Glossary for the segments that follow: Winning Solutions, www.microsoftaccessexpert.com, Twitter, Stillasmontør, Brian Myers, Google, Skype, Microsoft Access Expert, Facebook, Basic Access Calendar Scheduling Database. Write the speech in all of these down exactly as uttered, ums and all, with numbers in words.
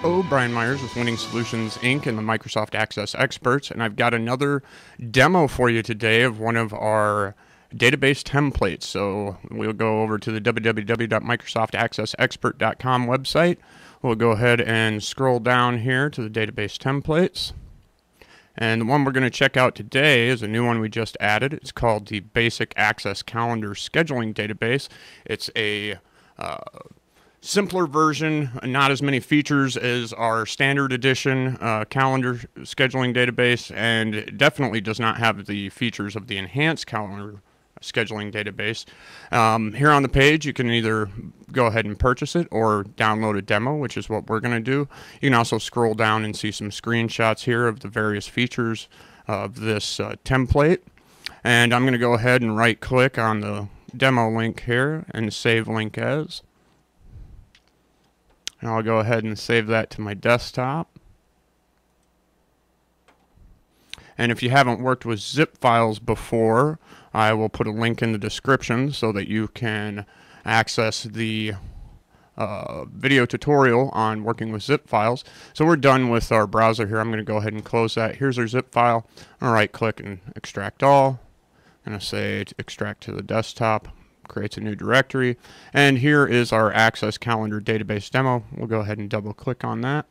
Hello, Brian Myers with Winning Solutions Incorporated and the Microsoft Access Experts, and I've got another demo for you today of one of our database templates. So we'll go over to the w w w dot microsoft access expert dot com website. We'll go ahead and scroll down here to the database templates. And the one we're going to check out today is a new one we just added. It's called the Basic Access Calendar Scheduling Database. It's a uh, simpler version, not as many features as our standard edition uh, calendar scheduling database, and it definitely does not have the features of the enhanced calendar scheduling database. Um, here on the page, you can either go ahead and purchase it or download a demo, which is what we're going to do. You can also scroll down and see some screenshots here of the various features of this uh, template. And I'm going to go ahead and right click on the demo link here and save link as. And I'll go ahead and save that to my desktop. And if you haven't worked with zip files before, I will put a link in the description so that you can access the uh, video tutorial on working with zip files. So we're done with our browser here. I'm going to go ahead and close that. Here's our zip file. I'll right click and extract all. I'm going to say extract to the desktop. Creates a new directory, and here is our Access Calendar Database demo. We'll go ahead and double click on that,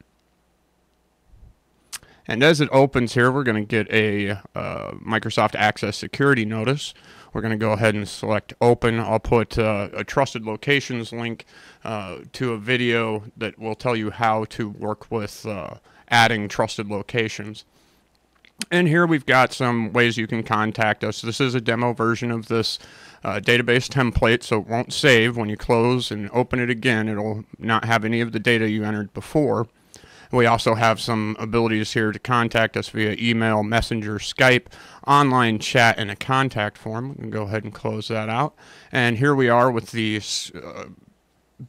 and as it opens here, we're going to get a uh, Microsoft Access security notice. We're going to go ahead and select open. I'll put uh, a trusted locations link uh, to a video that will tell you how to work with uh, adding trusted locations. And here we've got some ways you can contact us. This is a demo version of this uh, database template, so it won't save. When you close and open it again, it'll not have any of the data you entered before. We also have some abilities here to contact us via email, messenger, Skype, online chat, and a contact form. We can go ahead and close that out. And here we are with the uh,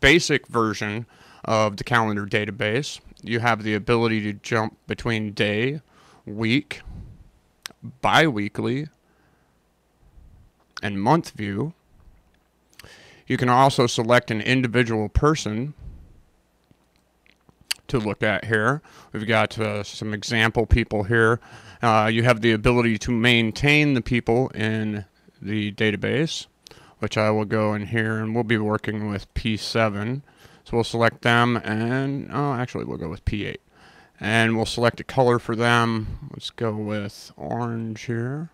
basic version of the calendar database. You have the ability to jump between day, week, bi-weekly, and month view. You can also select an individual person to look at here. We've got uh, some example people here. Uh, you have the ability to maintain the people in the database, which I will go in here, and we'll be working with P seven. So we'll select them, and oh, actually we'll go with P eight. And we'll select a color for them. Let's go with orange here.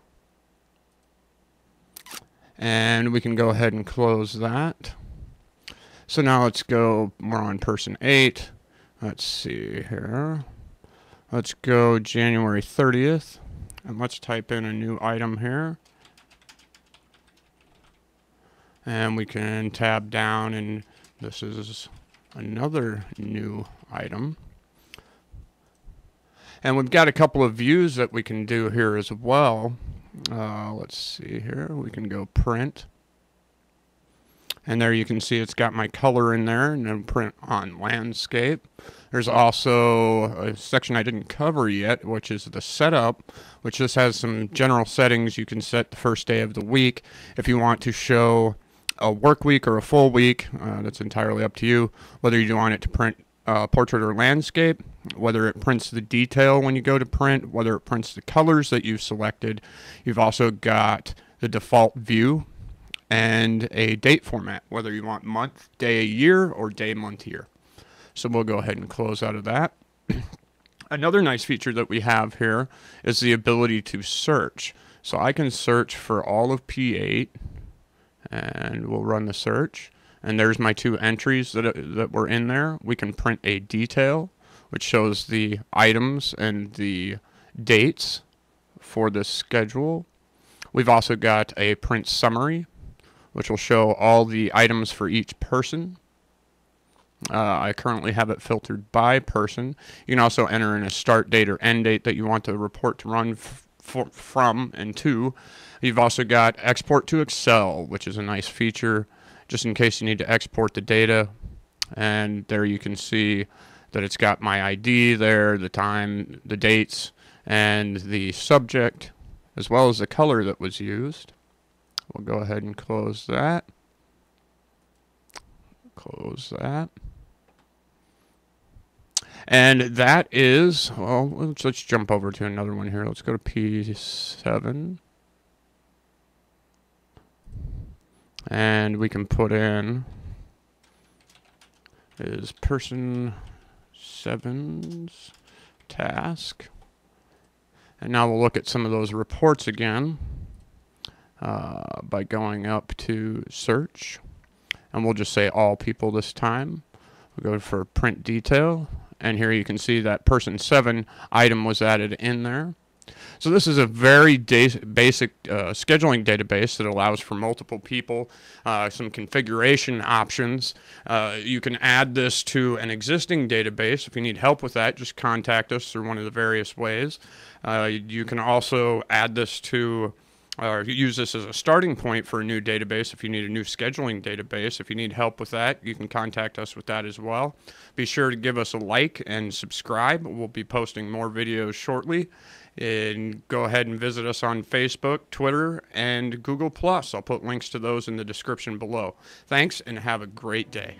And we can go ahead and close that. So now let's go, we're on person eight. Let's see here. Let's go January thirtieth. And let's type in a new item here. And we can tab down, and this is another new item. And we've got a couple of views that we can do here as well. Uh, let's see here. We can go print. And there you can see it's got my color in there, and then print on landscape. There's also a section I didn't cover yet, which is the setup, which just has some general settings. You can set the first day of the week if you want to show a work week or a full week. Uh, that's entirely up to you, whether you want it to print Uh, portrait or landscape, whether it prints the detail when you go to print, whether it prints the colors that you've selected. You've also got the default view and a date format, whether you want month, day, year, or day, month, year. So we'll go ahead and close out of that. Another nice feature that we have here is the ability to search. So I can search for all of P eight, and we'll run the search. And there's my two entries that, that were in there. We can print a detail, which shows the items and the dates for this schedule. We've also got a print summary, which will show all the items for each person. Uh, I currently have it filtered by person. You can also enter in a start date or end date that you want the report to run f f from and to. You've also got export to Excel, which is a nice feature, just in case you need to export the data. And there you can see that it's got my I D there, the time, the dates, and the subject, as well as the color that was used. We'll go ahead and close that. Close that. And that is, well, let's, let's jump over to another one here. Let's go to P seven. And we can put in is person seven's task. And now we'll look at some of those reports again uh, by going up to search. And we'll just say all people this time. We'll go for print detail. And here you can see that person seven item was added in there. So this is a very basic uh, scheduling database that allows for multiple people, uh, some configuration options. Uh, you can add this to an existing database. If you need help with that, just contact us through one of the various ways. Uh, you can also add this to or uh, use this as a starting point for a new database. If you need a new scheduling database, if you need help with that, you can contact us with that as well. Be sure to give us a like and subscribe. We'll be posting more videos shortly. And go ahead and visit us on Facebook, Twitter, and Google Plus. I'll put links to those in the description below. Thanks, and have a great day.